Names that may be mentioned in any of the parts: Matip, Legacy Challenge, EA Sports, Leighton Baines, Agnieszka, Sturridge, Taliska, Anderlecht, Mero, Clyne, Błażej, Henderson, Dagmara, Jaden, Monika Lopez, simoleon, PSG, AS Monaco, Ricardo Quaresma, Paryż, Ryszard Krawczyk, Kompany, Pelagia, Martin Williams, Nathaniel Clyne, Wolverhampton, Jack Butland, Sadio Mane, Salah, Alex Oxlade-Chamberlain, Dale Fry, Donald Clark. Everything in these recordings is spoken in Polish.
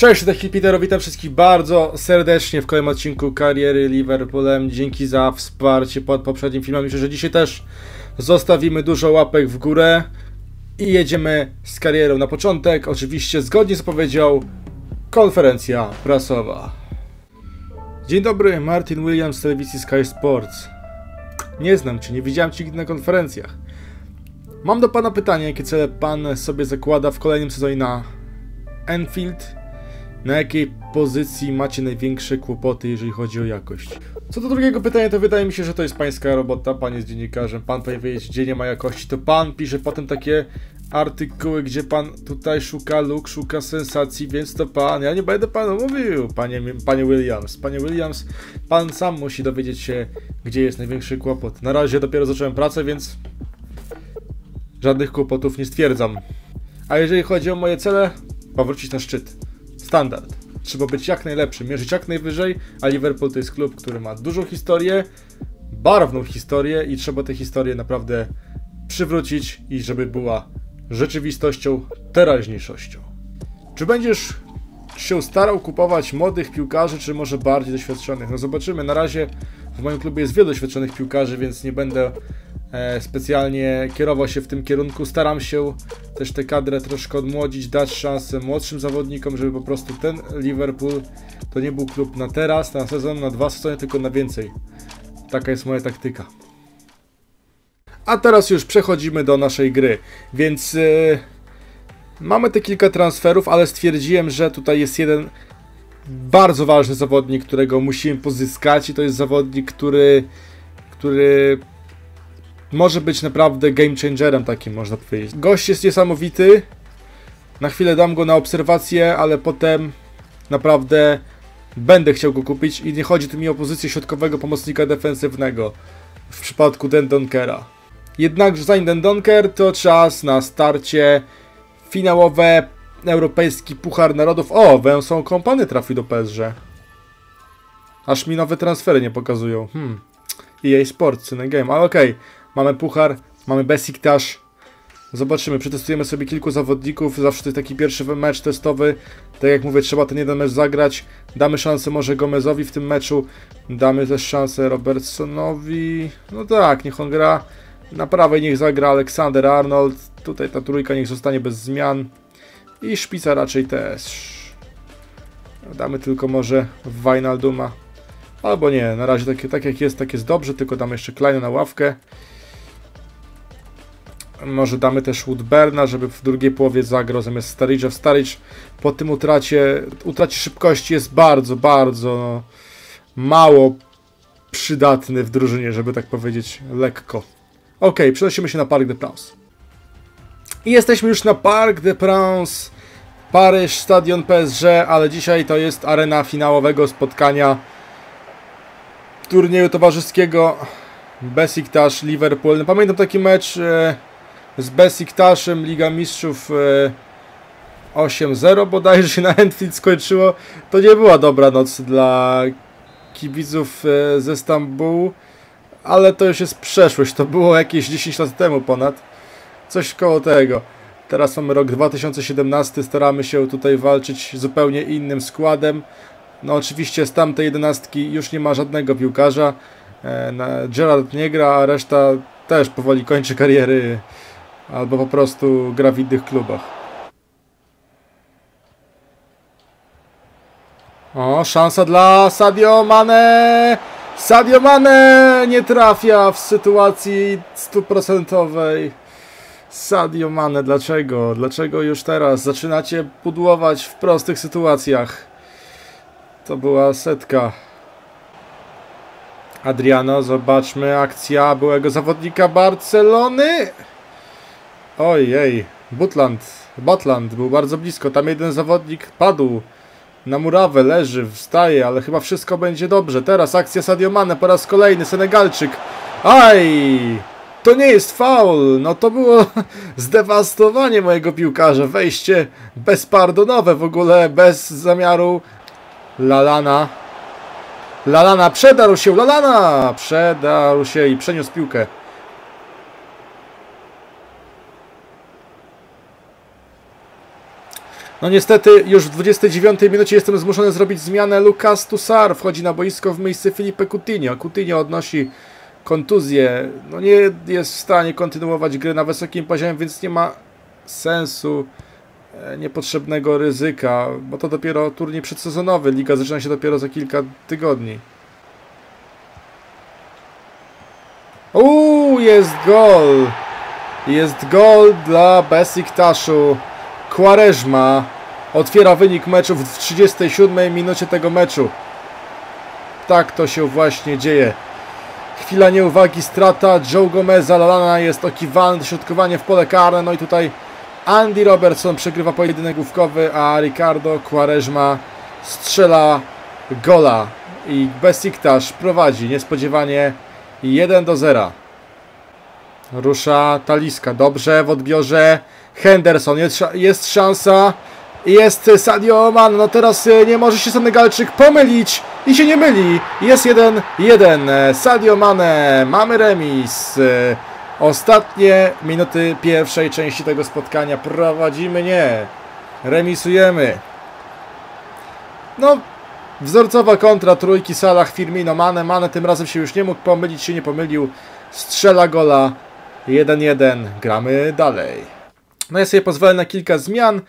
Cześć, to Hippiter, witam wszystkich bardzo serdecznie w kolejnym odcinku Kariery Liverpoolem. Dzięki za wsparcie pod poprzednim filmem. Myślę, że dzisiaj też zostawimy dużo łapek w górę i jedziemy z karierą. Na początek, oczywiście zgodnie z zapowiedzią, konferencja prasowa. Dzień dobry, Martin Williams z telewizji Sky Sports. Nie znam Cię, nie widziałem Cię nigdy na konferencjach. Mam do Pana pytanie, jakie cele Pan sobie zakłada w kolejnym sezonie na Anfield? Na jakiej pozycji macie największe kłopoty, jeżeli chodzi o jakość? Co do drugiego pytania, to wydaje mi się, że to jest Pańska robota. Pan jest dziennikarzem, Pan powinien wiedzieć, gdzie nie ma jakości. To Pan pisze potem takie artykuły, gdzie Pan tutaj szuka luk, szuka sensacji, więc to Pan. Ja nie będę Panu mówił, panie Williams. Panie Williams, Pan sam musi dowiedzieć się, gdzie jest największy kłopot. Na razie dopiero zacząłem pracę, więc żadnych kłopotów nie stwierdzam. A jeżeli chodzi o moje cele, powrócić na szczyt. Standard. Trzeba być jak najlepszym, mierzyć jak najwyżej, a Liverpool to jest klub, który ma dużą historię, barwną historię i trzeba tę historię naprawdę przywrócić i żeby była rzeczywistością, teraźniejszością. Czy będziesz się starał kupować młodych piłkarzy, czy może bardziej doświadczonych? No zobaczymy, na razie w moim klubie jest wielu doświadczonych piłkarzy, więc nie będę specjalnie kierował się w tym kierunku. Staram się też tę kadrę troszkę odmłodzić, dać szansę młodszym zawodnikom, żeby po prostu ten Liverpool to nie był klub na teraz, na sezon, na dwa sezony, tylko na więcej. Taka jest moja taktyka. A teraz już przechodzimy do naszej gry, więc mamy te kilka transferów, ale stwierdziłem, że tutaj jest jeden bardzo ważny zawodnik, którego musimy pozyskać i to jest zawodnik, który może być naprawdę game changerem, takim można powiedzieć. Gość jest niesamowity. Na chwilę dam go na obserwację, ale potem naprawdę będę chciał go kupić i nie chodzi tu mi o pozycję środkowego pomocnika defensywnego w przypadku Dendonkera. Jednakże zanim Dendoncker, to czas na starcie finałowe, Europejski Puchar Narodów. O, Vincent Kompany trafił do PSG. Aż mi nowe transfery nie pokazują. EA Sports, in game, ale okej. Mamy Puchar, mamy Beşiktaş. Zobaczymy, przetestujemy sobie kilku zawodników. Zawsze to jest taki pierwszy mecz testowy. Tak jak mówię, trzeba ten jeden mecz zagrać. Damy szansę może Gomezowi w tym meczu. Damy też szansę Robertsonowi. No tak, niech on gra. Na prawej niech zagra Alexander-Arnold. Tutaj ta trójka niech zostanie bez zmian. I szpica raczej też. Damy tylko może Wijnalduma. Albo nie, na razie tak jak jest dobrze, tylko damy jeszcze Clyne'a na ławkę. Może damy też Woodburna, żeby w drugiej połowie zagrał zamiast Sturridge'a. Sturridge po tym utracie szybkości jest bardzo mało przydatny w drużynie, żeby tak powiedzieć lekko. Ok, przenosimy się na Parc des Princes. I jesteśmy już na Parc des Princes, Paryż, stadion PSG, ale dzisiaj to jest arena finałowego spotkania turnieju towarzyskiego Beşiktaş Liverpool. No, pamiętam taki mecz z Beşiktaşem, Liga Mistrzów 8-0 bodajże się na Anfield skończyło. To nie była dobra noc dla kibiców ze Stambułu, ale to już jest przeszłość, to było jakieś 10 lat temu ponad, coś koło tego. Teraz mamy rok 2017, staramy się tutaj walczyć zupełnie innym składem. No oczywiście z tamtej 11 już nie ma żadnego piłkarza. Gerard nie gra, a reszta też powoli kończy kariery albo po prostu gra w innych klubach. O, szansa dla Sadio Mane! Sadio Mane nie trafia w sytuacji stuprocentowej. Sadio Mane, dlaczego? Dlaczego już teraz zaczynacie pudłować w prostych sytuacjach? To była setka. Adriano, zobaczmy, akcja byłego zawodnika Barcelony. Ojej, Butland był bardzo blisko, tam jeden zawodnik padł na murawę, leży, wstaje, ale chyba wszystko będzie dobrze. Teraz akcja Sadio Mane, po raz kolejny Senegalczyk. Aj, to nie jest faul, no to było zdewastowanie mojego piłkarza, wejście bezpardonowe w ogóle, bez zamiaru. Lallana przedarł się, i przeniósł piłkę. No niestety już w 29 minucie jestem zmuszony zrobić zmianę. Lucas Tusar wchodzi na boisko w miejsce Filipe Coutinho. Coutinho odnosi kontuzję. No nie jest w stanie kontynuować gry na wysokim poziomie, więc nie ma sensu niepotrzebnego ryzyka, bo to dopiero turniej przedsezonowy. Liga zaczyna się dopiero za kilka tygodni. Jest gol! Jest gol dla Besiktaszu. Quaresma otwiera wynik meczu w 37 minucie tego meczu. Tak to się właśnie dzieje. Chwila nieuwagi, strata Joe Gomeza, Lallana jest okiwany, dośrodkowanie w pole karne, no i tutaj Andy Robertson przegrywa pojedynek główkowy, a Ricardo Quaresma strzela gola i Besiktasz prowadzi niespodziewanie 1-0. Rusza Taliska, dobrze w odbiorze Henderson, jest szansa, jest Sadio Mane, no teraz nie może się Senegalczyk pomylić i się nie myli, jest 1-1, Sadio Mane, mamy remis, ostatnie minuty pierwszej części tego spotkania, prowadzimy, nie, remisujemy. No wzorcowa kontra trójki Salah, Firmino, Mane, Mane tym razem się już nie mógł pomylić, się nie pomylił, strzela gola, 1-1, gramy dalej. No ja sobie pozwolę na kilka zmian,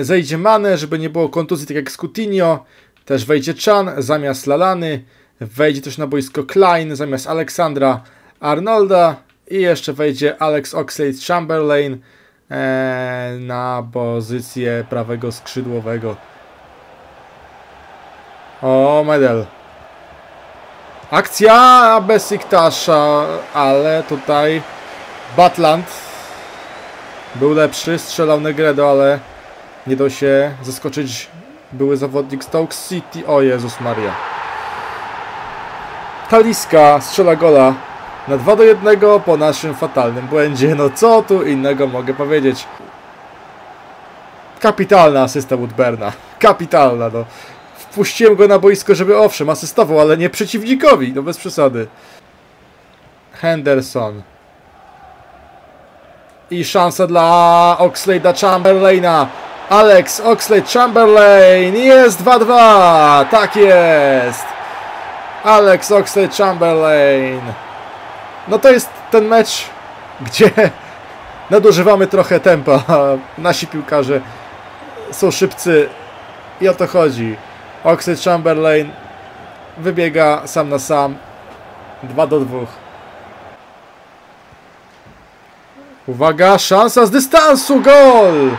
zejdzie Mane, żeby nie było kontuzji tak jak z Coutinho, też wejdzie Chan zamiast Lallany, wejdzie też na boisko Clyne zamiast Alexandra-Arnolda i jeszcze wejdzie Alex Oxlade-Chamberlain na pozycję prawego skrzydłowego. O, medal. Akcja Besiktasza, ale tutaj Butland był lepszy, strzelał Negredo, ale nie dał się zaskoczyć były zawodnik Stoke City. O Jezus Maria. Taliska strzela gola na 2-1 po naszym fatalnym błędzie. No co tu innego mogę powiedzieć. Kapitalna asysta Woodburna. Kapitalna, no. Wpuściłem go na boisko, żeby owszem asystował, ale nie przeciwnikowi, no bez przesady. Henderson. I szansa dla Oxlade'a-Chamberlaina. Alex Oxlade-Chamberlain. Jest 2-2. Tak jest. Alex Oxlade-Chamberlain. No to jest ten mecz, gdzie nadużywamy trochę tempa. Nasi piłkarze są szybcy i o to chodzi. Oxlade-Chamberlain wybiega sam na sam. 2-2. Uwaga, szansa z dystansu, gol!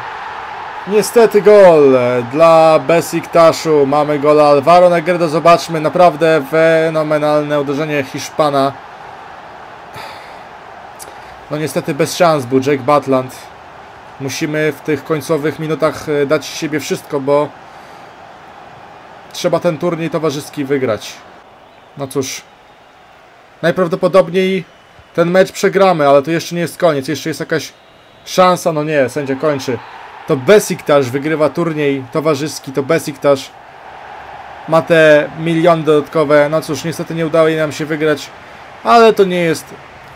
Niestety gol dla Besiktaszu. Mamy gola Alvaro Negredo, zobaczmy, naprawdę fenomenalne uderzenie Hiszpana. No niestety bez szans był Jack Butland. Musimy w tych końcowych minutach dać siebie wszystko, bo trzeba ten turniej towarzyski wygrać. No cóż, najprawdopodobniej ten mecz przegramy, ale to jeszcze nie jest koniec. Jeszcze jest jakaś szansa. No nie, sędzia kończy. To Besiktasz wygrywa turniej towarzyski. To Besiktasz ma te miliony dodatkowe. No cóż, niestety nie udało jej nam się wygrać. Ale to nie jest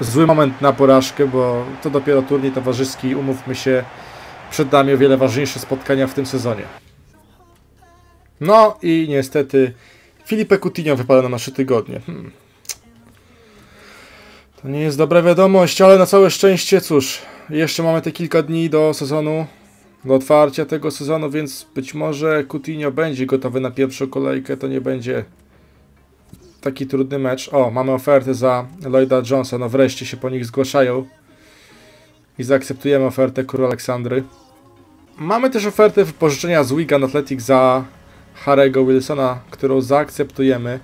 zły moment na porażkę, bo to dopiero turniej towarzyski. Umówmy się, przed nami o wiele ważniejsze spotkania w tym sezonie. No i niestety Filipe Coutinho wypada na 3 tygodnie. To nie jest dobra wiadomość, ale na całe szczęście, cóż, jeszcze mamy te kilka dni do sezonu, do otwarcia tego sezonu, więc być może Coutinho będzie gotowy na pierwszą kolejkę, to nie będzie taki trudny mecz. O, mamy ofertę za Lloyda Jonesa, no wreszcie się po nich zgłaszają i zaakceptujemy ofertę Króla Aleksandry. Mamy też ofertę wypożyczenia z Wigan Athletic za Harry'ego Wilsona, którą zaakceptujemy.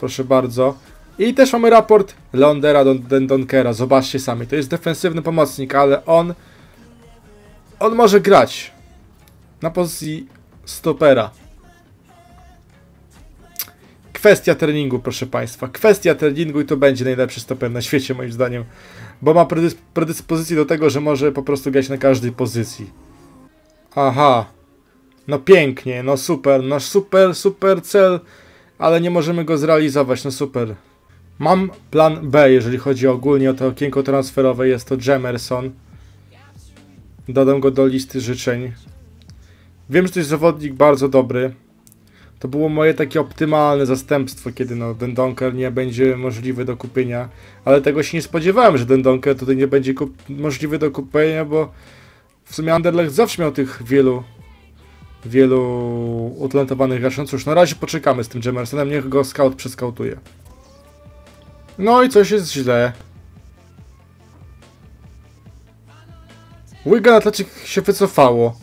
Proszę bardzo. I też mamy raport Leondera do Dendonckera. Zobaczcie sami, to jest defensywny pomocnik, ale on może grać na pozycji stopera. Kwestia treningu, proszę Państwa. Kwestia treningu i to będzie najlepszy stoper na świecie, moim zdaniem. Bo ma predyspozycję do tego, że może po prostu grać na każdej pozycji. Aha. No pięknie, no super, super cel. Ale nie możemy go zrealizować, no super. Mam plan B, jeżeli chodzi ogólnie o to okienko transferowe, jest to Jemerson. Dodam go do listy życzeń. Wiem, że to jest zawodnik bardzo dobry. To było moje takie optymalne zastępstwo, kiedy no, Dendoncker nie będzie możliwy do kupienia. Ale tego się nie spodziewałem, że Dendoncker tutaj nie będzie możliwy do kupienia, bo w sumie Anderlecht zawsze miał tych wielu utalentowanych graczy. No cóż, na razie poczekamy z tym Jemersonem, niech go scout przeskautuje. No i coś jest źle. Wigan Athletic się wycofało.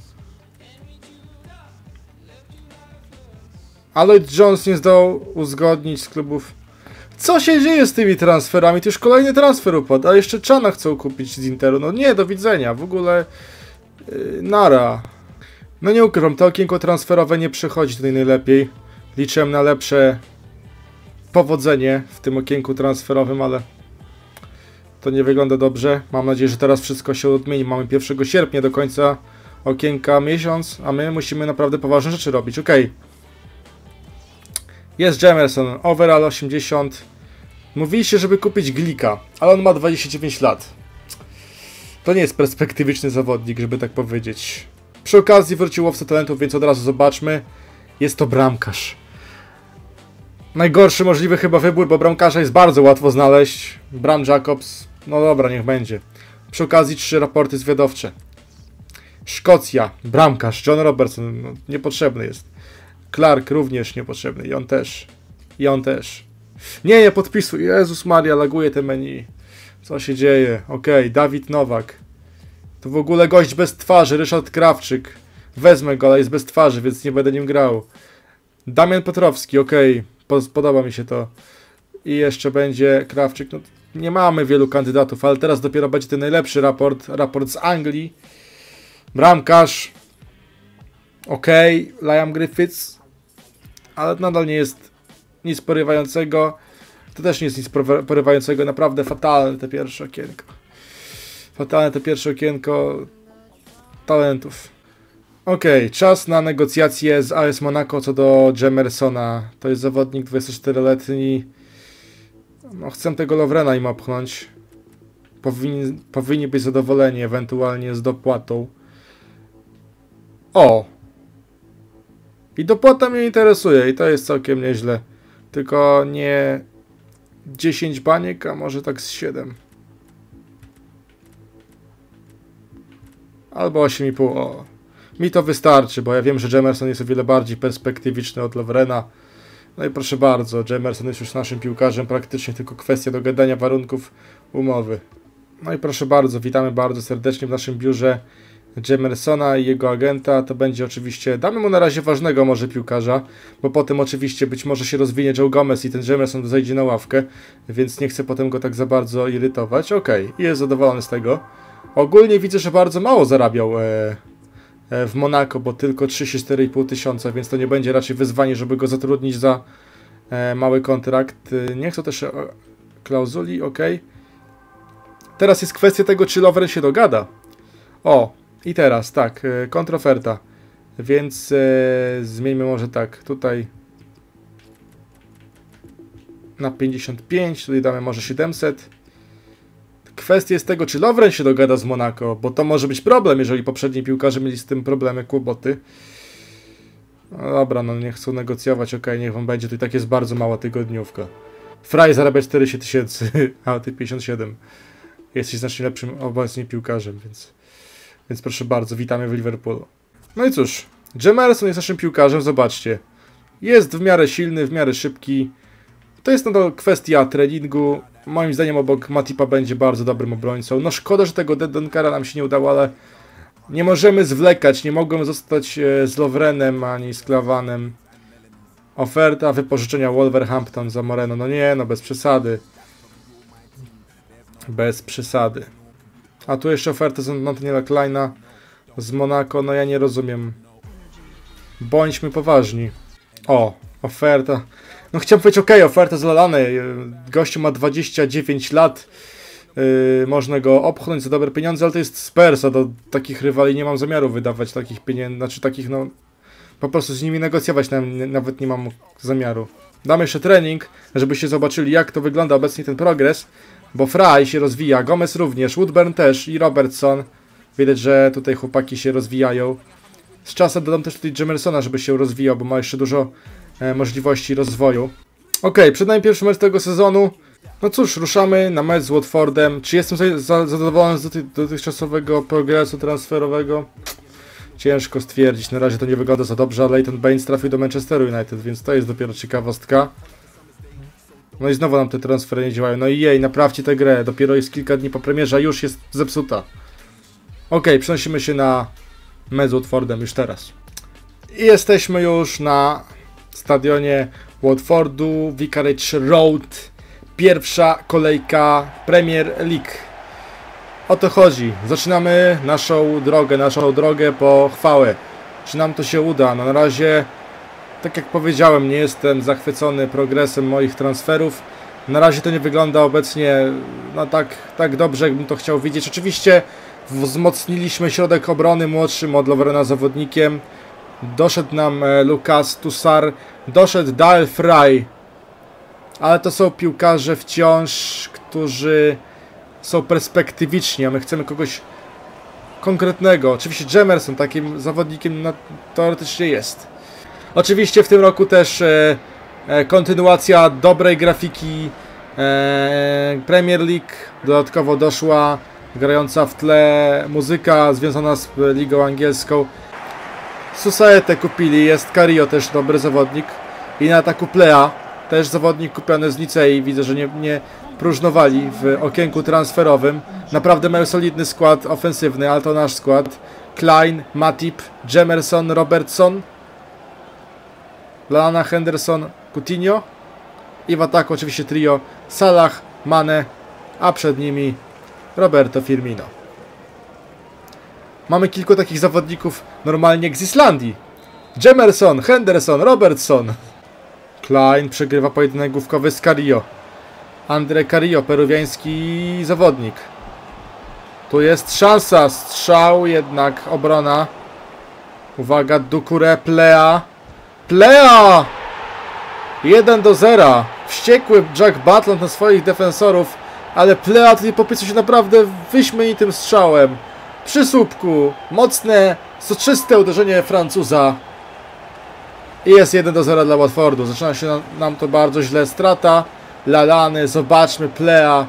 Lloyd Jones nie zdał uzgodnić z klubów. Co się dzieje z tymi transferami? To już kolejny transfer upadł, a jeszcze Chana chcą kupić z Interu. No nie, do widzenia, w ogóle nara. No nie ukrywam, to okienko transferowe nie przechodzi tutaj najlepiej. Liczyłem na lepsze powodzenie w tym okienku transferowym, ale to nie wygląda dobrze. Mam nadzieję, że teraz wszystko się odmieni. Mamy 1 sierpnia do końca okienka miesiąc, a my musimy naprawdę poważne rzeczy robić. Okej. Jest Jemerson, overall 80. Mówiliście, żeby kupić Glika, ale on ma 29 lat. To nie jest perspektywiczny zawodnik, żeby tak powiedzieć. Przy okazji wrócił łowca talentów, więc od razu zobaczmy. Jest to bramkarz. Najgorszy możliwy chyba wybór, bo bramkarza jest bardzo łatwo znaleźć. Bram Jacobs, no dobra, niech będzie. Przy okazji 3 raporty zwiadowcze. Szkocja, bramkarz, John Robertson, no, niepotrzebny jest. Clark również niepotrzebny. I on też. I on też. Nie, nie podpisuj. Jezus Maria, laguje te menu. Co się dzieje? Okej, Dawid Nowak. To w ogóle gość bez twarzy. Ryszard Krawczyk. Wezmę go, ale jest bez twarzy, więc nie będę nim grał. Damian Piotrowski. Okej, podoba mi się to. I jeszcze będzie Krawczyk. No, nie mamy wielu kandydatów, ale teraz dopiero będzie ten najlepszy raport. Raport z Anglii. Bramkarz. Okej, Liam Griffiths. Ale nadal nie jest nic porywającego. To też nie jest nic porywającego. Naprawdę fatalne te pierwsze okienko. Fatalne te pierwsze okienko talentów. Okej, czas na negocjacje z AS Monaco co do Jemersona. To jest zawodnik 24-letni. No, chcę tego Lovrena im opchnąć. Powinni być zadowoleni ewentualnie z dopłatą. O! I dopłata mnie interesuje i to jest całkiem nieźle. Tylko nie 10 baniek, a może tak z 7. Albo 8,5. O. Mi to wystarczy, bo ja wiem, że Jemerson jest o wiele bardziej perspektywiczny od Lovrena. No i proszę bardzo, Jemerson jest już naszym piłkarzem, praktycznie tylko kwestia dogadania warunków umowy. No i proszę bardzo, witamy bardzo serdecznie w naszym biurze Jemersona i jego agenta. To będzie oczywiście, damy mu na razie ważnego może piłkarza, bo potem oczywiście być może się rozwinie Joe Gomez i ten Jemerson zejdzie na ławkę, więc nie chcę potem go tak za bardzo irytować. Okej, jest zadowolony z tego. Ogólnie widzę, że bardzo mało zarabiał w Monako, bo tylko 34,5 tysiąca, więc to nie będzie raczej wyzwanie, żeby go zatrudnić za mały kontrakt. Nie chcę też klauzuli, okej. Teraz jest kwestia tego, czy Lovren się dogada. O! I teraz, tak, kontroferta. Więc zmieńmy może tak, tutaj na 55, tutaj damy może 700. Kwestia jest tego, czy Lovren się dogada z Monako, bo to może być problem, jeżeli poprzedni piłkarze mieli z tym problemy, kłopoty. No dobra, no nie chcą negocjować, okej, niech wam będzie, tutaj tak jest bardzo mała tygodniówka. Fry zarabia 40 tysięcy, a ty 57. Jesteś znacznie lepszym obecnie piłkarzem, więc proszę bardzo, witamy w Liverpoolu. No i cóż, Jemerson jest naszym piłkarzem, zobaczcie. Jest w miarę silny, w miarę szybki. To jest nadal kwestia treningu. Moim zdaniem obok Matipa będzie bardzo dobrym obrońcą. No szkoda, że tego Dendonckera nam się nie udało, ale nie możemy zwlekać. Nie mogłem zostać z Lovrenem ani z Clavanem. Oferta wypożyczenia Wolverhampton za Moreno. No nie, no bez przesady. Bez przesady. A tu jeszcze ofertę z Nathaniela Clyne'a z Monako, no ja nie rozumiem. Bądźmy poważni. O, oferta. No chciałem powiedzieć, okej, oferta z Lallany. Gościu ma 29 lat. Można go opchnąć za dobre pieniądze, ale to jest Spurs, a do takich rywali nie mam zamiaru wydawać takich pieniędzy, znaczy takich, no... Po prostu z nimi negocjować nawet nie mam zamiaru. Damy jeszcze trening, żebyście zobaczyli, jak to wygląda obecnie ten progres. Bo Fry się rozwija, Gomez również, Woodburn też i Robertson. Widać, że tutaj chłopaki się rozwijają. Z czasem dodam też tutaj Jemersona, żeby się rozwijał, bo ma jeszcze dużo możliwości rozwoju. Ok, przed nami pierwszy mecz tego sezonu. No cóż, ruszamy na mecz z Watfordem. Czy jestem zadowolony z dotychczasowego progresu transferowego? Ciężko stwierdzić, na razie to nie wygląda za dobrze, ale Leighton Baines trafił do Manchesteru United, więc to jest dopiero ciekawostka. No i znowu nam te transfery nie działają. No i jej, naprawcie tę grę, dopiero jest kilka dni po premierze, już jest zepsuta. Ok, przenosimy się na mecz z Watfordem już teraz. I jesteśmy już na stadionie Watfordu, Vicarage Road. Pierwsza kolejka Premier League. O to chodzi. Zaczynamy naszą drogę po chwałę. Czy nam to się uda? No na razie, tak jak powiedziałem, nie jestem zachwycony progresem moich transferów. Na razie to nie wygląda obecnie no tak dobrze, jakbym to chciał widzieć. Oczywiście wzmocniliśmy środek obrony młodszym od Lovrena zawodnikiem. Doszedł nam Lucas Tusar, doszedł Dale Fry. Ale to są piłkarze wciąż, którzy są perspektywiczni, a my chcemy kogoś konkretnego. Oczywiście Jemerson takim zawodnikiem teoretycznie jest. Oczywiście w tym roku też kontynuacja dobrej grafiki Premier League. Dodatkowo doszła grająca w tle muzyka związana z ligą angielską. Society kupili, jest Carrillo też dobry zawodnik. I na ataku Plea. Też zawodnik kupiony z Licei, widzę, że nie próżnowali w okienku transferowym. Naprawdę mają solidny skład ofensywny, ale to nasz skład. Clyne, Matip, Jemerson, Robertson, Lallana, Henderson, Coutinho i w ataku oczywiście trio Salah, Mane, a przed nimi Roberto Firmino. Mamy kilku takich zawodników normalnie jak z Islandii. Jemerson, Henderson, Robertson. Clyne przegrywa pojedynek główkowy z Carrillo. André Carrillo, peruwiański zawodnik. Tu jest szansa, strzał, jednak obrona. Uwaga, Doucouré, Plea. Plea! 1-0. Wściekły Jack Butland na swoich defensorów, ale Plea tutaj popisał się naprawdę wyśmienitym strzałem. Przy słupku, mocne, soczyste uderzenie Francuza. I jest 1-0 dla Watfordu. Zaczyna się nam to bardzo źle. Strata Lallany, zobaczmy, Plea.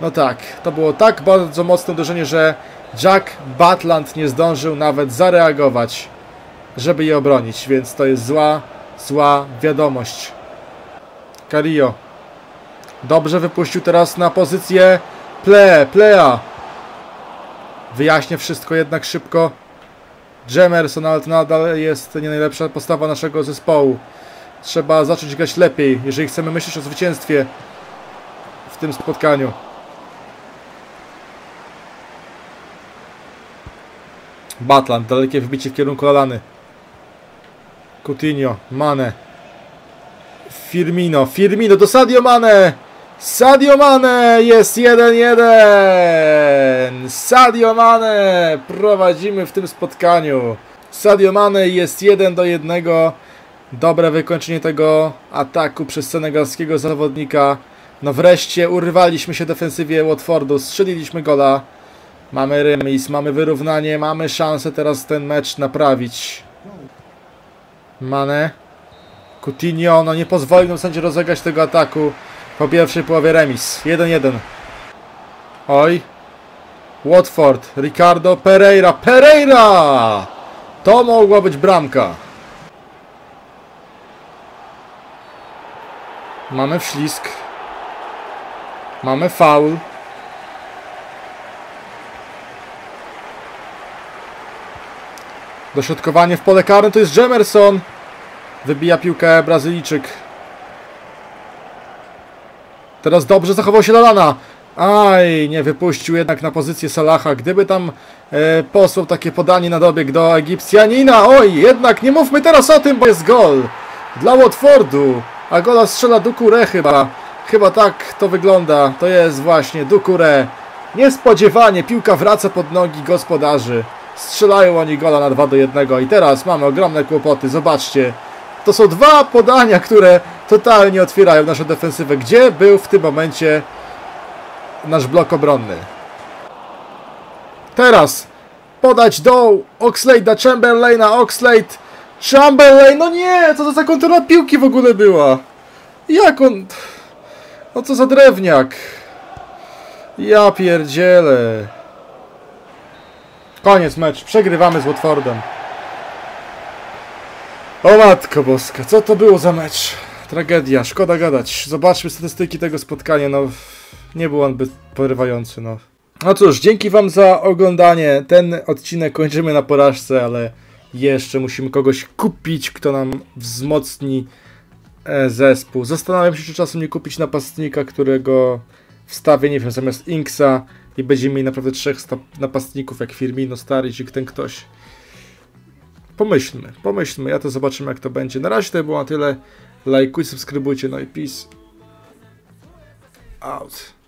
No tak, to było tak bardzo mocne uderzenie, że Jack Butland nie zdążył nawet zareagować, żeby je obronić, więc to jest zła wiadomość. Carrillo dobrze wypuścił teraz na pozycję Plea. Wyjaśnię wszystko jednak szybko. Jemerson, ale to nadal jest nie najlepsza postawa naszego zespołu. Trzeba zacząć grać lepiej, jeżeli chcemy myśleć o zwycięstwie w tym spotkaniu. Butland, dalekie wybicie w kierunku Lallany. Coutinho, Mane. Firmino do Sadio Mane! Sadio Mane! Jest 1-1! Sadio Mane! Prowadzimy w tym spotkaniu. Sadio Mane jest 1-1. Dobre wykończenie tego ataku przez senegalskiego zawodnika. No wreszcie urwaliśmy się defensywie Watfordu. Strzeliliśmy gola. Mamy remis, mamy wyrównanie, mamy szansę teraz ten mecz naprawić. Mane. Coutinho, no nie pozwolił nam sędzia rozegrać tego ataku. Po pierwszej połowie remis. 1-1. Oj. Watford. Ricardo. Pereira! To mogła być bramka. Mamy wślizg. Mamy faul. Dośrodkowanie w pole karne. To jest Jemerson. Wybija piłkę Brazylijczyk. Teraz dobrze zachował się Lallana. Aj, nie wypuścił jednak na pozycję Salaha. Gdyby tam posłał takie podanie na dobieg do Egipcjanina. Oj, jednak nie mówmy teraz o tym, bo jest gol dla Watfordu. A gola strzela Doucouré chyba. Chyba tak to wygląda. To jest właśnie Doucouré. Niespodziewanie piłka wraca pod nogi gospodarzy. Strzelają oni gola na 2-1. I teraz mamy ogromne kłopoty. Zobaczcie. To są dwa podania, które totalnie otwierają naszą defensywę. Gdzie był w tym momencie nasz blok obronny? Teraz podać do Oxlade'a-Chamberlaina, Oxlade-Chamberlain, no nie, co to za kontrola piłki w ogóle była? Jak on... No co za drewniak. Ja pierdzielę. Koniec mecz, przegrywamy z Watfordem. O matko boska, co to było za mecz? Tragedia, szkoda gadać. Zobaczmy statystyki tego spotkania, no... Nie był on zbyt porywający, no. No cóż, dzięki wam za oglądanie. Ten odcinek kończymy na porażce, ale jeszcze musimy kogoś kupić, kto nam wzmocni zespół. Zastanawiam się, czy czasem nie kupić napastnika, którego wstawię, nie wiem, zamiast Inksa i będziemy mieli naprawdę 3 napastników, jak Firmino, Stary, czy ten ktoś. Pomyślmy, pomyślmy, ja to zobaczymy, jak to będzie. Na razie to było na tyle. Lajkujcie, subskrybujcie, no i peace out.